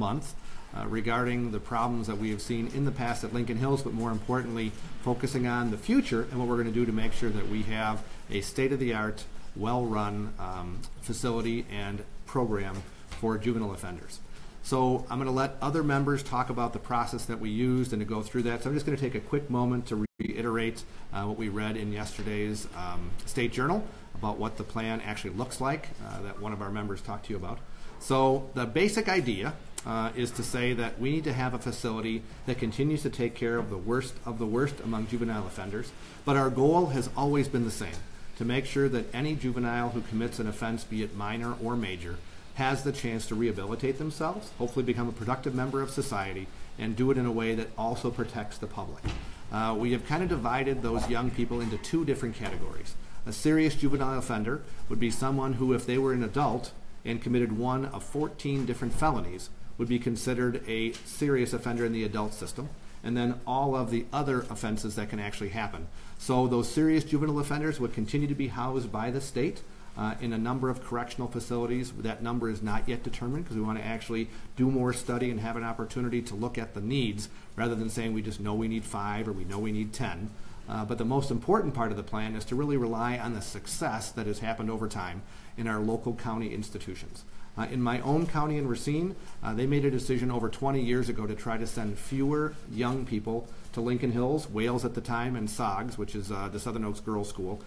month regarding the problems that we have seen in the past at Lincoln Hills, but more importantly, focusing on the future and what we're going to do to make sure that we have a state-of-the-art, well-run facility and program for juvenile offenders. So I'm going to let other members talk about the process that we used and to go through that. So I'm just going to take a quick moment to reiterate what we read in yesterday's State Journal about what the plan actually looks like that one of our members talked to you about. So the basic idea is to say that we need to have a facility that continues to take care of the worst among juvenile offenders. But our goal has always been the same, to make sure that any juvenile who commits an offense, be it minor or major, has the chance to rehabilitate themselves, hopefully become a productive member of society, and do it in a way that also protects the public. We have kind of divided those young people into two different categories. A serious juvenile offender would be someone who, if they were an adult and committed one of 14 different felonies, would be considered a serious offender in the adult system, and then all of the other offenses that can actually happen. So those serious juvenile offenders would continue to be housed by the state in a number of correctional facilities. That number is not yet determined because we want to actually do more study and have an opportunity to look at the needs rather than saying we just know we need 5 or we know we need 10. But the most important part of the plan is to really rely on the success that has happened over time in our local county institutions. In my own county in Racine, they made a decision over 20 years ago to try to send fewer young people to Lincoln Hills, Wales at the time, and SOGS, which is the Southern Oaks Girls School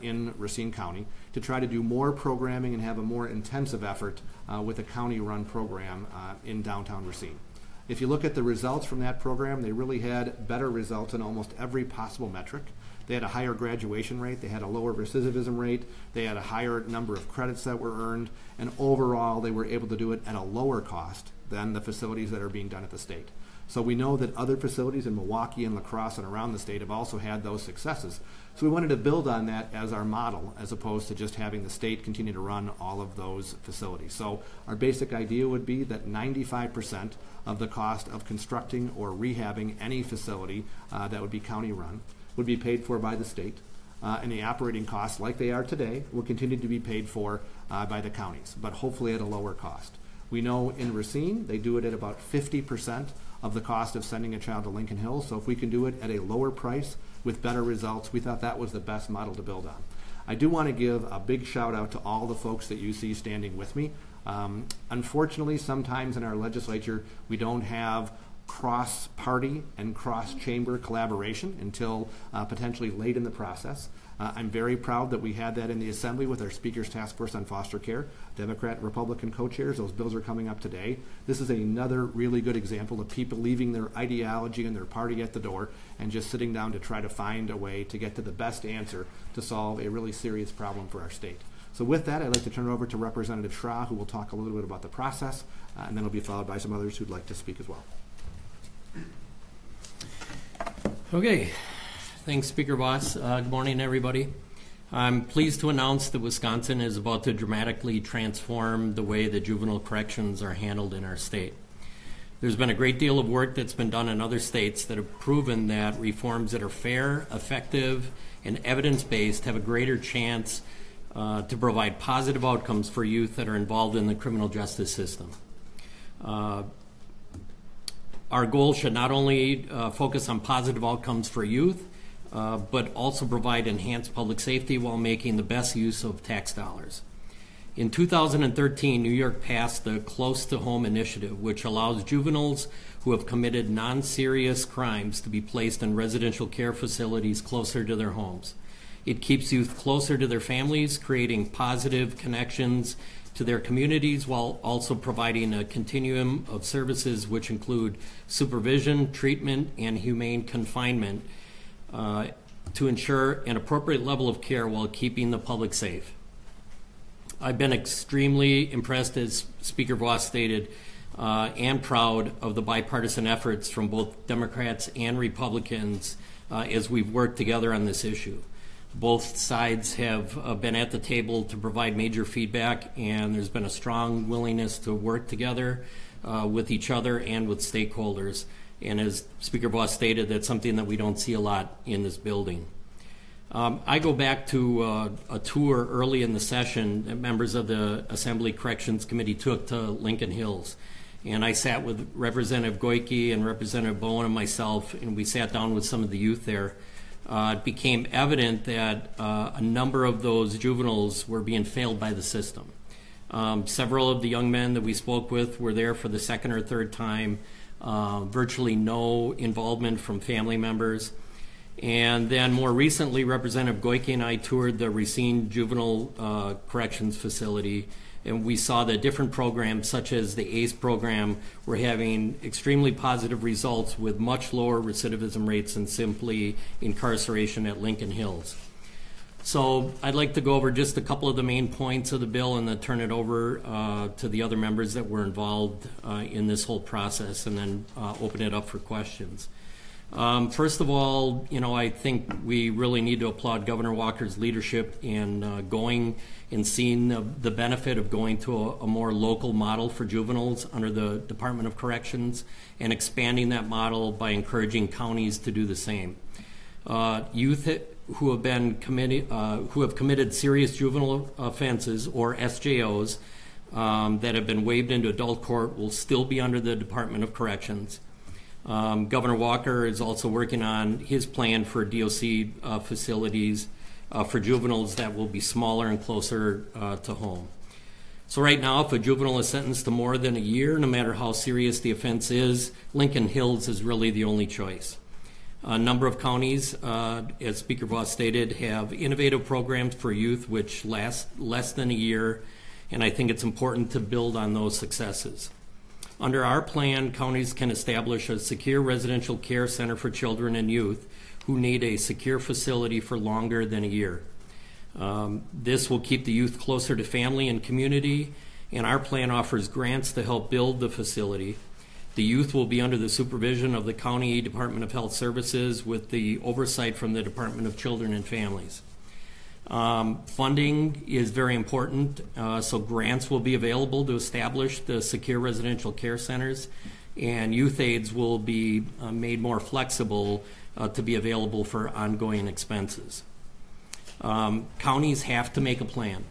in Racine County, to try to do more programming and have a more intensive effort with a county-run program in downtown Racine. If you look at the results from that program, they really had better results in almost every possible metric. They had a higher graduation rate, they had a lower recidivism rate, they had a higher number of credits that were earned, and overall they were able to do it at a lower cost than the facilities that are being done at the state. So we know that other facilities in Milwaukee and La Crosse and around the state have also had those successes. So we wanted to build on that as our model, as opposed to just having the state continue to run all of those facilities. So our basic idea would be that 95% of the cost of constructing or rehabbing any facility that would be county run would be paid for by the state, and the operating costs, like they are today, will continue to be paid for by the counties, but hopefully at a lower cost. We know in Racine, they do it at about 50% of the cost of sending a child to Lincoln Hills, so if we can do it at a lower price with better results, we thought that was the best model to build on. I do want to give a big shout out to all the folks that you see standing with me. Unfortunately, sometimes in our legislature, we don't have cross-party and cross-chamber collaboration until potentially late in the process. I'm very proud that we had that in the Assembly with our Speaker's Task Force on Foster Care, Democrat and Republican co-chairs. Those bills are coming up today. This is another really good example of people leaving their ideology and their party at the door and just sitting down to try to find a way to get to the best answer to solve a really serious problem for our state. So with that, I'd like to turn it over to Representative Schrader, who will talk a little bit about the process, and then it'll be followed by some others who'd like to speak as well. Okay, thanks, Speaker Vos. Good morning, everybody. I'm pleased to announce that Wisconsin is about to dramatically transform the way that juvenile corrections are handled in our state. There's been a great deal of work that's been done in other states that have proven that reforms that are fair, effective, and evidence-based have a greater chance to provide positive outcomes for youth that are involved in the criminal justice system. Our goal should not only focus on positive outcomes for youth, but also provide enhanced public safety while making the best use of tax dollars. In 2013, New York passed the Close to Home Initiative, which allows juveniles who have committed non-serious crimes to be placed in residential care facilities closer to their homes. It keeps youth closer to their families, creating positive connections to their communities while also providing a continuum of services which include supervision, treatment, and humane confinement to ensure an appropriate level of care while keeping the public safe. I've been extremely impressed, as Speaker Vos stated, and proud of the bipartisan efforts from both Democrats and Republicans as we've worked together on this issue. Both sides have been at the table to provide major feedback, and there's been a strong willingness to work together with each other and with stakeholders. And as Speaker Vos stated, that's something that we don't see a lot in this building. I go back to a tour early in the session that members of the Assembly Corrections Committee took to Lincoln Hills. And I sat with Representative Goyke and Representative Bowen and myself, and we sat down with some of the youth there. It became evident that a number of those juveniles were being failed by the system. Several of the young men that we spoke with were there for the second or third time, virtually no involvement from family members. And then more recently, Representative Goyke and I toured the Racine Juvenile Corrections Facility, and we saw that different programs, such as the ACE program, were having extremely positive results with much lower recidivism rates than simply incarceration at Lincoln Hills. So I'd like to go over just a couple of the main points of the bill and then turn it over to the other members that were involved in this whole process, and then open it up for questions. First of all, you know, I think we really need to applaud Governor Walker's leadership in going and seeing the benefit of going to a more local model for juveniles under the Department of Corrections and expanding that model by encouraging counties to do the same. Youth who have been committed serious juvenile offenses, or SJOs, that have been waived into adult court will still be under the Department of Corrections. Governor Walker is also working on his plan for DOC facilities for juveniles that will be smaller and closer to home. So right now, if a juvenile is sentenced to more than a year, no matter how serious the offense is, Lincoln Hills is really the only choice. A number of counties, as Speaker Vos stated, have innovative programs for youth which last less than a year, and I think it's important to build on those successes. Under our plan, counties can establish a secure residential care center for children and youth who need a secure facility for longer than a year. This will keep the youth closer to family and community, and our plan offers grants to help build the facility. The youth will be under the supervision of the County Department of Health Services with the oversight from the Department of Children and Families. Funding is very important, so grants will be available to establish the secure residential care centers, and youth aids will be made more flexible to be available for ongoing expenses. Counties have to make a plan.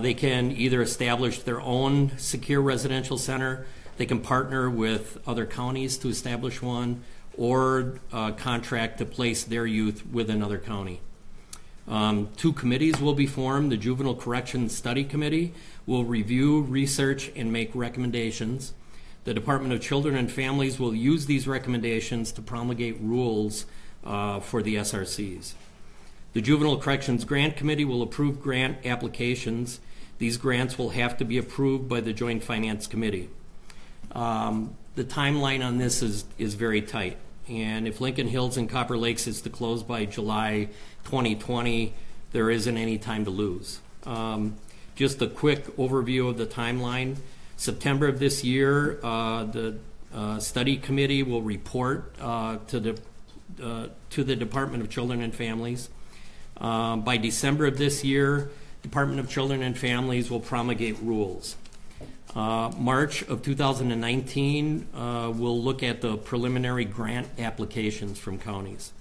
They can either establish their own secure residential center, they can partner with other counties to establish one, or contract to place their youth with another county. Two committees will be formed. The Juvenile Corrections Study Committee will review, research, and make recommendations. The Department of Children and Families will use these recommendations to promulgate rules for the SRCs. The Juvenile Corrections Grant Committee will approve grant applications. These grants will have to be approved by the Joint Finance Committee. The timeline on this is very tight. And if Lincoln Hills and Copper Lakes is to close by July 2020, there isn't any time to lose. Just a quick overview of the timeline. September of this year, the study committee will report to the Department of Children and Families. By December of this year, Department of Children and Families will promulgate rules. March of 2019, we'll look at the preliminary grant applications from counties.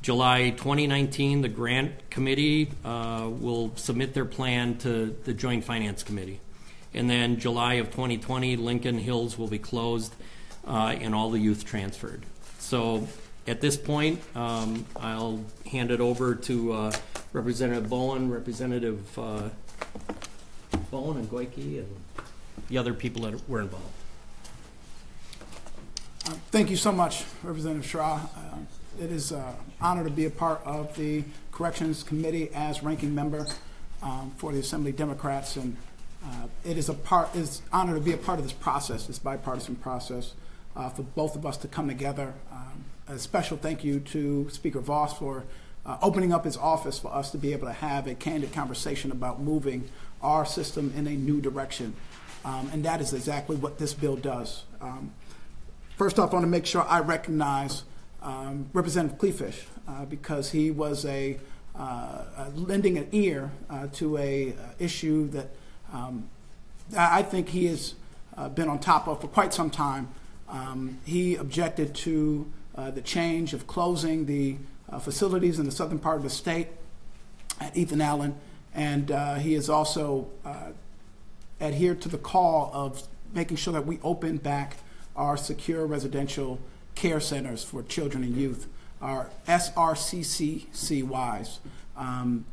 July 2019, the grant committee will submit their plan to the Joint Finance Committee. And then July of 2020, Lincoln Hills will be closed and all the youth transferred. So at this point, I'll hand it over to Representative Bowen, Representative Bowen and Goyke, and the other people that were involved. Thank you so much, Representative Schrader. It is an honor to be a part of the Corrections Committee as ranking member for the Assembly Democrats, and it is an honor to be a part of this process, this bipartisan process, for both of us to come together. A special thank you to Speaker Vos for opening up his office for us to be able to have a candid conversation about moving our system in a new direction. And that is exactly what this bill does. First off, I want to make sure I recognize Representative Kleefisch because he was lending an ear to an issue that I think he has been on top of for quite some time. He objected to the change of closing the facilities in the southern part of the state at Ethan Allen, and he is also adhered to the call of making sure that we open back our secure residential care centers for children and youth, our SRCCCYs.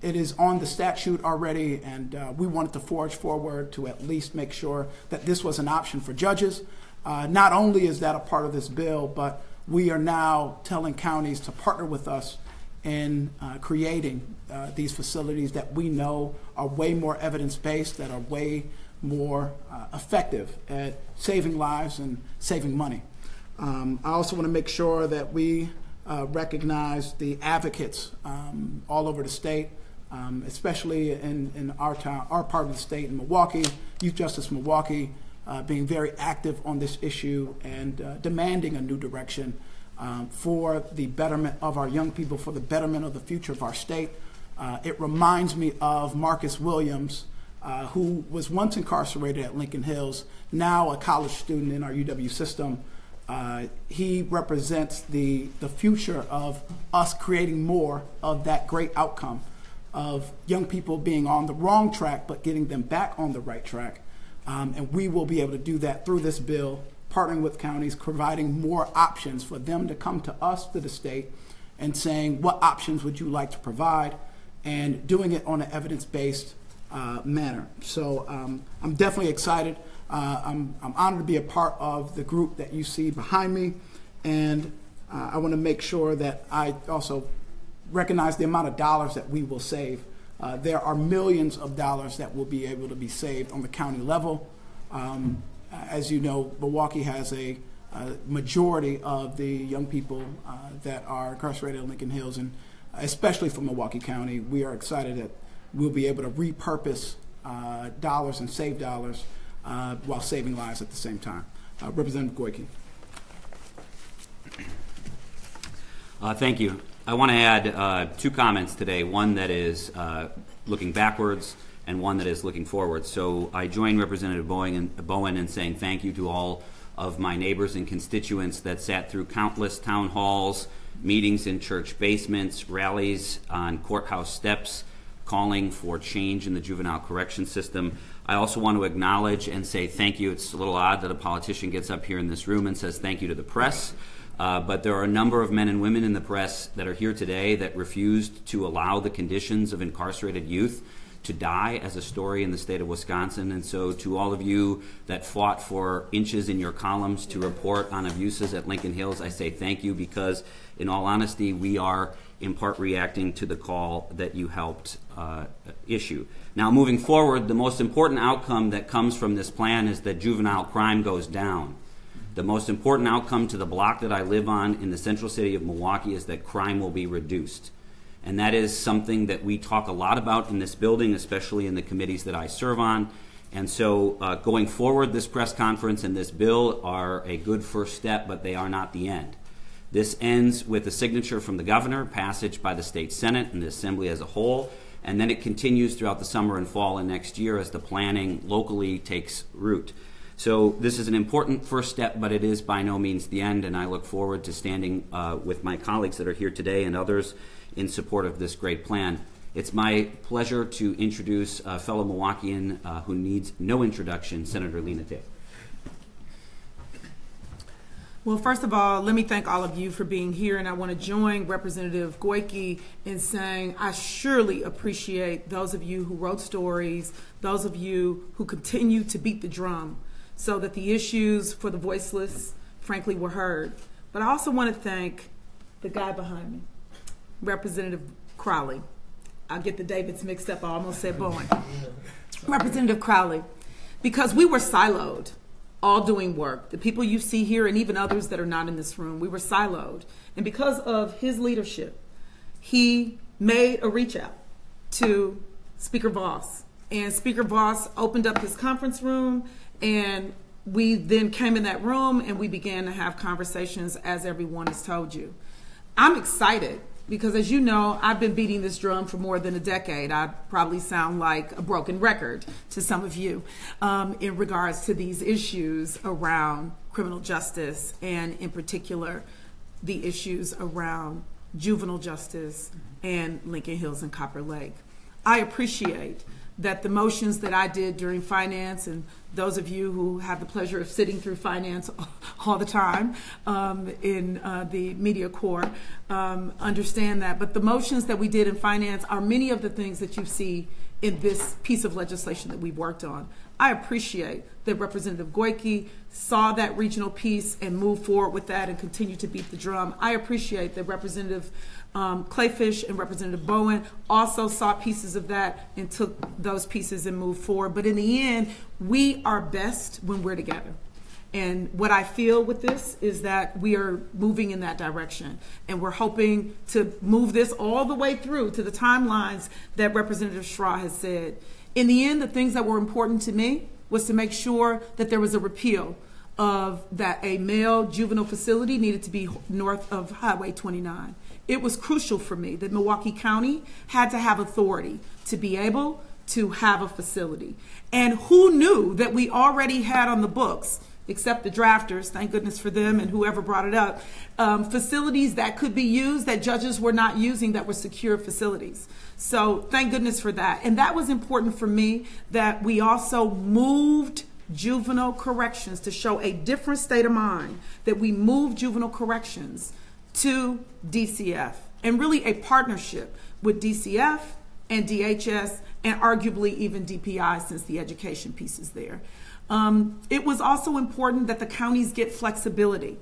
It is on the statute already, and we wanted to forge forward to at least make sure that this was an option for judges. Not only is that a part of this bill, but we are now telling counties to partner with us in creating these facilities that we know are way more evidence-based, that are way more effective at saving lives and saving money. I also want to make sure that we recognize the advocates all over the state, especially in our town, our part of the state in Milwaukee, Youth Justice Milwaukee, being very active on this issue and demanding a new direction for the betterment of our young people, for the betterment of the future of our state. It reminds me of Marcus Williams, who was once incarcerated at Lincoln Hills, now a college student in our UW system. He represents the future of us creating more of that great outcome of young people being on the wrong track but getting them back on the right track. And we will be able to do that through this bill, partnering with counties, providing more options for them to come to us, to the state, and saying, what options would you like to provide, and doing it on an evidence-based manner. So I'm definitely excited. I'm honored to be a part of the group that you see behind me, and I want to make sure that I also recognize the amount of dollars that we will save. There are millions of dollars that will be able to be saved on the county level. As you know, Milwaukee has a majority of the young people that are incarcerated in Lincoln Hills, and especially from Milwaukee County, we are excited that we'll be able to repurpose dollars and save dollars while saving lives at the same time. Representative Goyke. Thank you. I want to add two comments today, one that is looking backwards and one that is looking forward. So I join Representative Bowen in saying thank you to all of my neighbors and constituents that sat through countless town halls, meetings in church basements, rallies on courthouse steps, calling for change in the juvenile correction system. I also want to acknowledge and say thank you. It's a little odd that a politician gets up here in this room and says thank you to the press, but there are a number of men and women in the press that are here today that refused to allow the conditions of incarcerated youth to die as a story in the state of Wisconsin. And so to all of you that fought for inches in your columns to report on abuses at Lincoln Hills, I say thank you, because in all honesty, we are in part reacting to the call that you helped issue. Now, moving forward, the most important outcome that comes from this plan is that juvenile crime goes down. The most important outcome to the block that I live on in the central city of Milwaukee is that crime will be reduced. And that is something that we talk a lot about in this building, especially in the committees that I serve on. And so going forward, this press conference and this bill are a good first step, but they are not the end. This ends with a signature from the governor, passage by the state senate and the assembly as a whole, and then it continues throughout the summer and fall and next year as the planning locally takes root. So this is an important first step, but it is by no means the end, and I look forward to standing with my colleagues that are here today and others in support of this great plan. It's my pleasure to introduce a fellow Milwaukeean who needs no introduction, Senator Lena Taylor. Well, first of all, let me thank all of you for being here, and I want to join Representative Goyke in saying I surely appreciate those of you who wrote stories, those of you who continue to beat the drum so that the issues for the voiceless, frankly, were heard. But I also want to thank the guy behind me, Representative Crowley. I'll get the Davids mixed up. I almost said Bowen. Representative Crowley, because we were siloed, all doing work. The people you see here and even others that are not in this room, we were siloed. And because of his leadership, he made a reach out to Speaker Vos. And Speaker Vos opened up his conference room, and we then came in that room and we began to have conversations, as everyone has told you. I'm excited because, as you know, I've been beating this drum for more than a decade. I probably sound like a broken record to some of you in regards to these issues around criminal justice, and in particular the issues around juvenile justice and Lincoln Hills and Copper Lake. I appreciate that the motions that I did during finance, and those of you who have the pleasure of sitting through finance all the time in the media corps understand that. But the motions that we did in finance are many of the things that you see in this piece of legislation that we've worked on. I appreciate that Representative Goyke saw that regional piece and moved forward with that and continued to beat the drum. I appreciate that Representative Kleefisch and Representative Bowen also saw pieces of that and took those pieces and moved forward. But in the end, we are best when we're together. And what I feel with this is that we are moving in that direction. And we're hoping to move this all the way through to the timelines that Representative Schrader has said. In the end, the things that were important to me was to make sure that there was a repeal of that a male juvenile facility needed to be north of Highway 29. It was crucial for me that Milwaukee County had to have authority to be able to have a facility. And who knew that we already had on the books, except the drafters, thank goodness for them and whoever brought it up, facilities that could be used that judges were not using that were secure facilities. So thank goodness for that. And that was important for me that we also moved juvenile corrections to show a different state of mind, that we moved juvenile corrections to DCF and really a partnership with DCF and DHS and arguably even DPI since the education piece is there. It was also important that the counties get flexibility.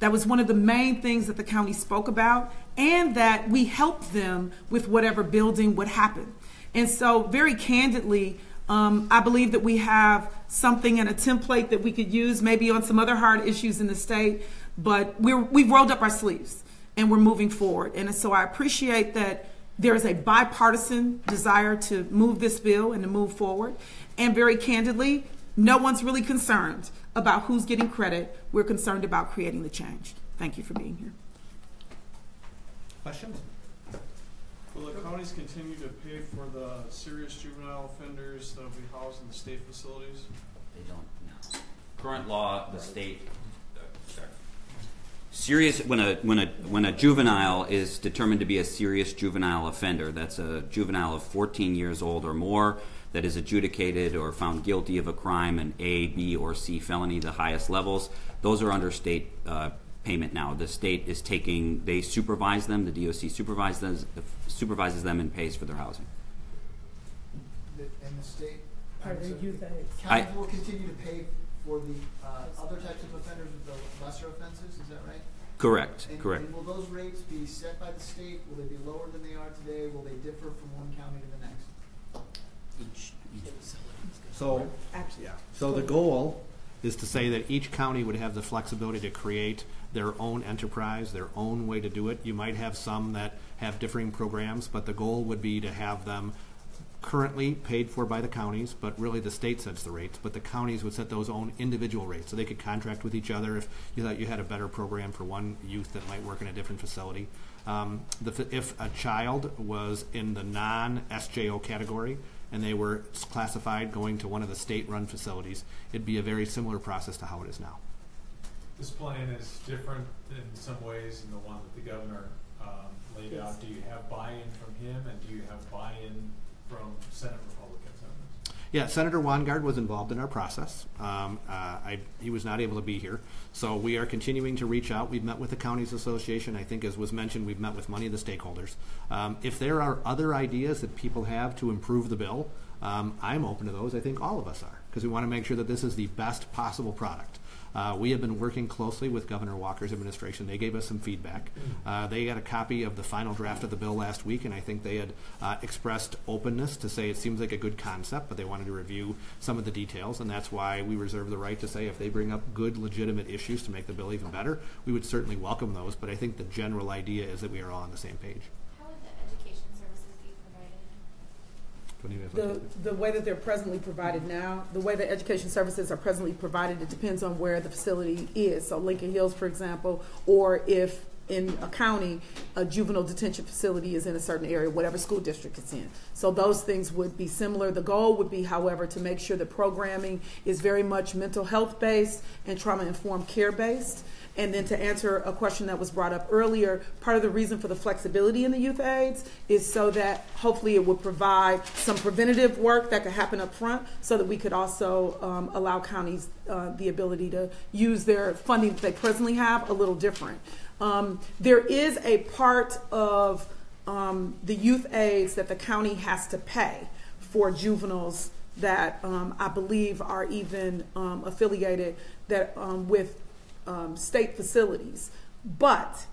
That was one of the main things that the county spoke about, and that we helped them with whatever building would happen. And so very candidly, I believe that we have something and a template that we could use maybe on some other hard issues in the state, but we've rolled up our sleeves and we're moving forward. And so I appreciate that there is a bipartisan desire to move this bill and to move forward. And very candidly, no one's really concerned about who's getting credit. We're concerned about creating the change. Thank you for being here. Questions? Will the counties continue to pay for the serious juvenile offenders that will be housed in the state facilities? They don't, no. Current law, the state, sorry. Serious, when a juvenile is determined to be a serious juvenile offender, that's a juvenile of 14 years old or more, that is adjudicated or found guilty of a crime, an A, B, or C felony, the highest levels, those are under state payment now. The state is taking, they supervise them, the DOC supervises them and pays for their housing. And the state, counties will continue to pay for the other types of offenders with the lesser offenses, is that right? Correct, correct. And will those rates be set by the state? Will they be lower than they are today? Will they differ from one county to the next? So, yeah. So the goal is to say that each county would have the flexibility to create their own enterprise, their own way to do it. You might have some that have differing programs, but the goal would be to have them currently paid for by the counties, but really the state sets the rates, but the counties would set those own individual rates. So they could contract with each other if you thought you had a better program for one youth that might work in a different facility. If a child was in the non-SJO category, and they were classified going to one of the state-run facilities, it'd be a very similar process to how it is now. This plan is different in some ways than the one that the governor laid yes. out. Do you have buy-in from him, and do you have buy-in from Senate Republicans on this? Yeah, Senator Wanggard was involved in our process. He was not able to be here. So we are continuing to reach out. We've met with the Counties Association. I think, as was mentioned, we've met with many of the stakeholders. If there are other ideas that people have to improve the bill, I'm open to those. I think all of us are, because we want to make sure that this is the best possible product. We have been working closely with Governor Walker's administration. They gave us some feedback. They got a copy of the final draft of the bill last week, and I think they had expressed openness to say it seems like a good concept, but they wanted to review some of the details, and that's why we reserve the right to say if they bring up good, legitimate issues to make the bill even better, we would certainly welcome those, but I think the general idea is that we are all on the same page. How would the education services be provided? The way that they're presently provided now, the way that education services are presently provided, it depends on where the facility is. So Lincoln Hills, for example, or if in a county, a juvenile detention facility is in a certain area, whatever school district it's in. So those things would be similar. The goal would be, however, to make sure the programming is very much mental health based and trauma-informed care based. And then to answer a question that was brought up earlier, part of the reason for the flexibility in the youth aids is so that hopefully it would provide some preventative work that could happen up front so that we could also allow counties the ability to use their funding that they presently have a little different. There is a part of the youth aids that the county has to pay for juveniles that I believe are even affiliated that with state facilities. But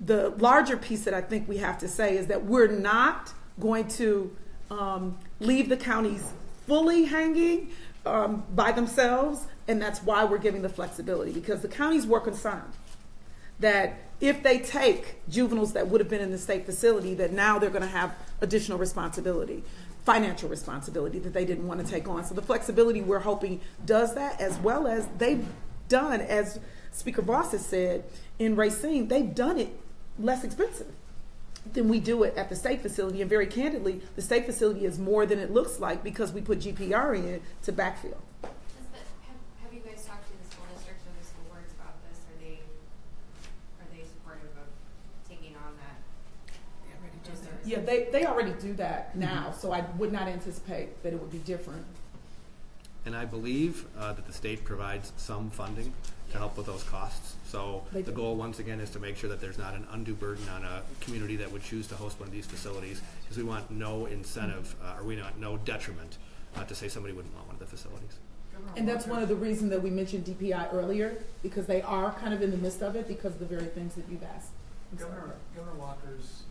the larger piece that I think we have to say is that we're not going to leave the counties fully hanging by themselves, and that's why we're giving the flexibility, because the counties were concerned that if they take juveniles that would have been in the state facility, that now they're going to have additional responsibility, financial responsibility that they didn't want to take on. So the flexibility we're hoping does that, as well as they've done, as Speaker Vos has said, in Racine, they've done it less expensive than we do it at the state facility. And very candidly, the state facility is more than it looks like because we put GPR in it to backfill. Have you guys talked to the school districts or the school boards about this? Are they supportive of taking on that? Yeah, they already do that now, mm-hmm. So I would not anticipate that it would be different. And I believe that the state provides some funding to help with those costs. So the goal, once again, is to make sure that there's not an undue burden on a community that would choose to host one of these facilities, because we want no incentive, or we want no detriment to say somebody wouldn't want one of the facilities. And that's one of the reasons that we mentioned DPI earlier, because they are kind of in the midst of it because of the very things that you've asked. Governor Walker's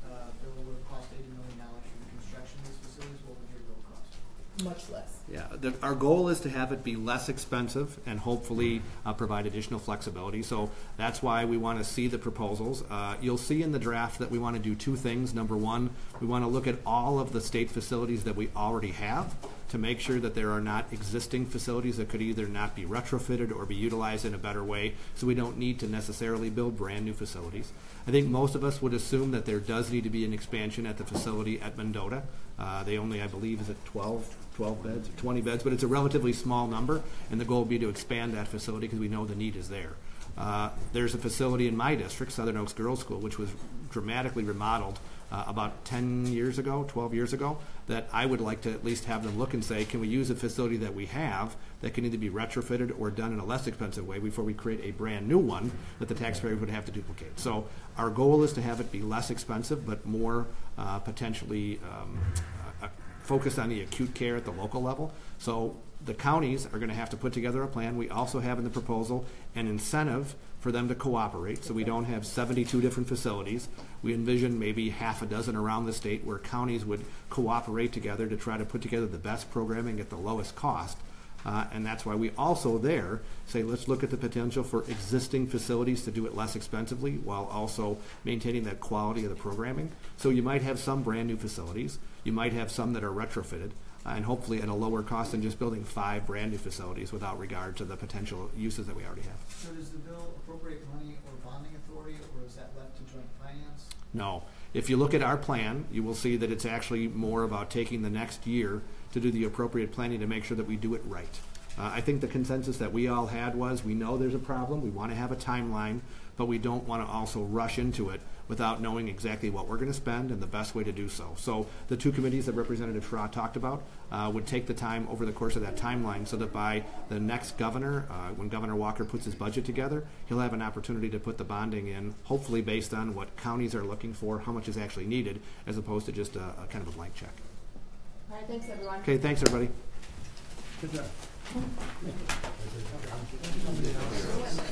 bill would cost $80 million for construction of these facilities. What would your bill cost? Much less. Yeah, our goal is to have it be less expensive and hopefully provide additional flexibility. So that's why we want to see the proposals. You'll see in the draft that we want to do two things. Number one, we want to look at all of the state facilities that we already have to make sure that there are not existing facilities that could either not be retrofitted or be utilized in a better way, so we don't need to necessarily build brand new facilities. I think most of us would assume that there does need to be an expansion at the facility at Mendota. They only, I believe, is it 12 beds or 20 beds, but it's a relatively small number, and the goal would be to expand that facility because we know the need is there. There's a facility in my district, Southern Oaks Girls School, which was dramatically remodeled about 10 years ago, 12 years ago, that I would like to at least have them look and say, can we use a facility that we have that can either be retrofitted or done in a less expensive way before we create a brand new one that the taxpayer would have to duplicate. So our goal is to have it be less expensive but more potentially focused on the acute care at the local level. So the counties are going to have to put together a plan. We also have in the proposal an incentive for them to cooperate, so we don't have 72 different facilities. We envision maybe half a dozen around the state where counties would cooperate together to try to put together the best programming at the lowest cost. And that's why we also there say, let's look at the potential for existing facilities to do it less expensively while also maintaining that quality of the programming. So you might have some brand new facilities. You might have some that are retrofitted, and hopefully at a lower cost than just building 5 brand new facilities without regard to the potential uses that we already have. So does the bill appropriate money or bonding authority, or is that left to Joint Finance? No. If you look at our plan, you will see that it's actually more about taking the next year to do the appropriate planning to make sure that we do it right. I think the consensus that we all had was, we know there's a problem, we want to have a timeline, but we don't want to also rush into it without knowing exactly what we're going to spend and the best way to do so. So the two committees that Representative Schrader talked about would take the time over the course of that timeline so that by the next governor, when Governor Walker puts his budget together, he'll have an opportunity to put the bonding in, hopefully based on what counties are looking for, how much is actually needed, as opposed to just a kind of a blank check. All right, thanks everyone. Okay, thanks everybody. Good job.